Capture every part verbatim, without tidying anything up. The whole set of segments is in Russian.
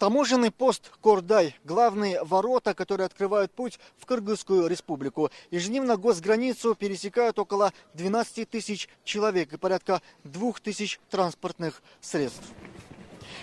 Таможенный пост Кордай – главные ворота, которые открывают путь в Кыргызскую республику. Ежедневно госграницу пересекают около двенадцати тысяч человек и порядка двух тысяч транспортных средств.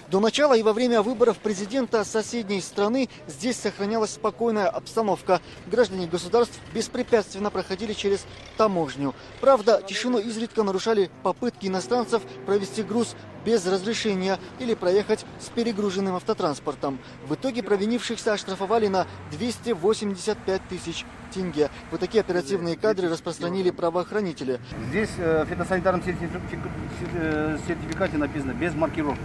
До начала и во время выборов президента соседней страны здесь сохранялась спокойная обстановка. Граждане государств беспрепятственно проходили через таможню. Правда, тишину изредка нарушали попытки иностранцев провести груз без разрешения или проехать с перегруженным автотранспортом. В итоге провинившихся оштрафовали на двести восемьдесят пять тысяч тенге. Вот такие оперативные кадры распространили правоохранители. Здесь в фитосанитарном сертификате написано «без маркировки».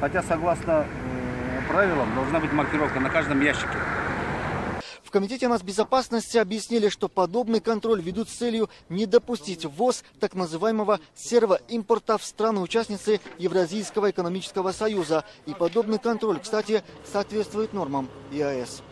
Хотя, согласно э, правилам, должна быть маркировка на каждом ящике. В Комитете нацбезопасности объяснили, что подобный контроль ведут с целью не допустить ввоз так называемого серого импорта в страны-участницы Евразийского экономического союза. И подобный контроль, кстати, соответствует нормам ЕАЭС.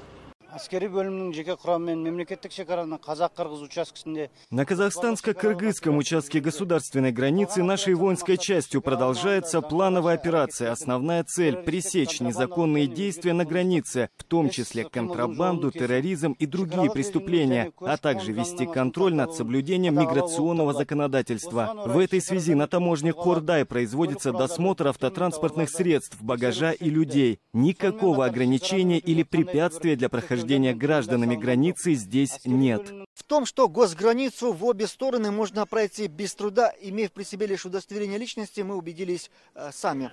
На казахстанско-кыргызском участке государственной границы нашей воинской частью продолжается плановая операция. Основная цель – пресечь незаконные действия на границе, в том числе контрабанду, терроризм и другие преступления, а также вести контроль над соблюдением миграционного законодательства. В этой связи на таможне Кордай производится досмотр автотранспортных средств, багажа и людей. Никакого ограничения или препятствия для прохождения гражданами границы здесь нет. В том, что госграницу в обе стороны можно пройти без труда, имея при себе лишь удостоверение личности, мы убедились э, сами.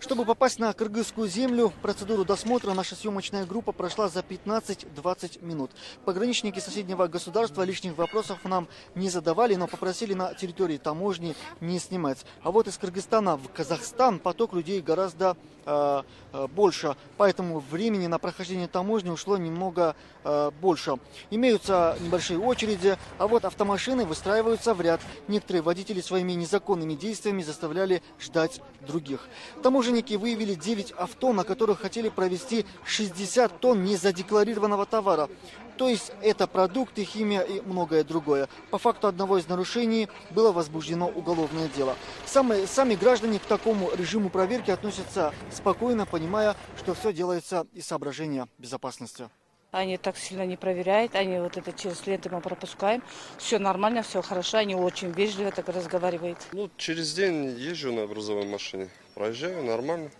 Чтобы попасть на кыргызскую землю, процедуру досмотра наша съемочная группа прошла за пятнадцать-двадцать минут. Пограничники соседнего государства лишних вопросов нам не задавали, но попросили на территории таможни не снимать. А вот из Кыргызстана в Казахстан поток людей гораздо э, больше, поэтому времени на прохождение таможни ушло немного э, больше. Имеются небольшие очереди, а вот автомашины выстраиваются в ряд. Некоторые водители своими незаконными действиями заставляли ждать других. Таможенники выявили девять авто, на которых хотели провести шестьдесят тонн незадекларированного товара. То есть это продукты, химия и многое другое. По факту одного из нарушений было возбуждено уголовное дело. Самые, сами граждане к такому режиму проверки относятся спокойно, понимая, что все делается из соображения безопасности. Они так сильно не проверяют, они вот это через ленты мы пропускаем. Все нормально, все хорошо, они очень вежливо так разговаривают. Ну, через день езжу на грузовой машине, проезжаю нормально,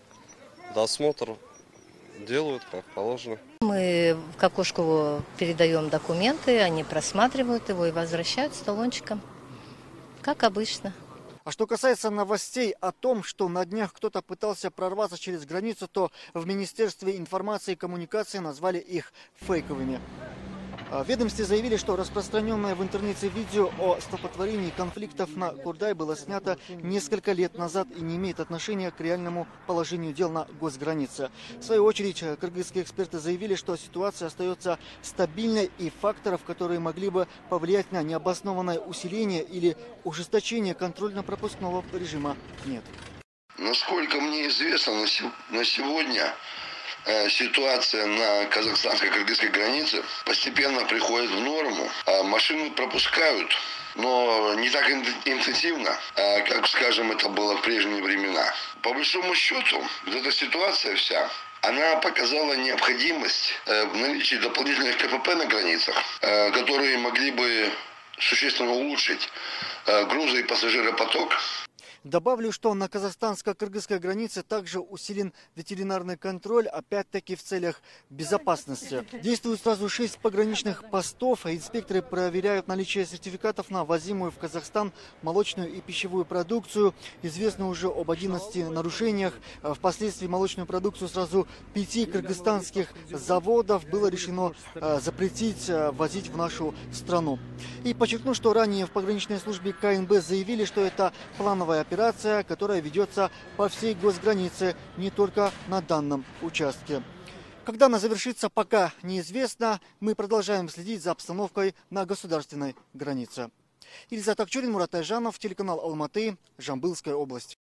досмотр делают как положено. Мы в Кокушку передаем документы, они просматривают его и возвращают с талончиком, как обычно. А что касается новостей о том, что на днях кто-то пытался прорваться через границу, то в Министерстве информации и коммуникации назвали их фейковыми. В ведомстве заявили, что распространенное в интернете видео о столпотворении конфликтов на Кордай было снято несколько лет назад и не имеет отношения к реальному положению дел на госгранице. В свою очередь, кыргызские эксперты заявили, что ситуация остается стабильной и факторов, которые могли бы повлиять на необоснованное усиление или ужесточение контрольно-пропускного режима, нет. Насколько мне известно, на сегодня ситуация на казахстанско-кыргызской границе постепенно приходит в норму. Машины пропускают, но не так интенсивно, как, скажем, это было в прежние времена. По большому счету, вот эта ситуация вся, она показала необходимость в наличии дополнительных КПП на границах, которые могли бы существенно улучшить грузо- и пассажиропоток. Добавлю, что на казахстанско-кыргызской границе также усилен ветеринарный контроль, опять-таки в целях безопасности. Действуют сразу шесть пограничных постов, а инспекторы проверяют наличие сертификатов на ввозимую в Казахстан молочную и пищевую продукцию. Известно уже об одиннадцати нарушениях. Впоследствии молочную продукцию сразу пяти кыргызстанских заводов было решено запретить возить в нашу страну. И подчеркну, что ранее в пограничной службе ка эн бэ заявили, что это плановая операция, которая ведется по всей госгранице, не только на данном участке. Когда она завершится, пока неизвестно. Мы продолжаем следить за обстановкой на государственной границе. Ильза Токчурин, Мурат, телеканал Алматы, Жамбылская область.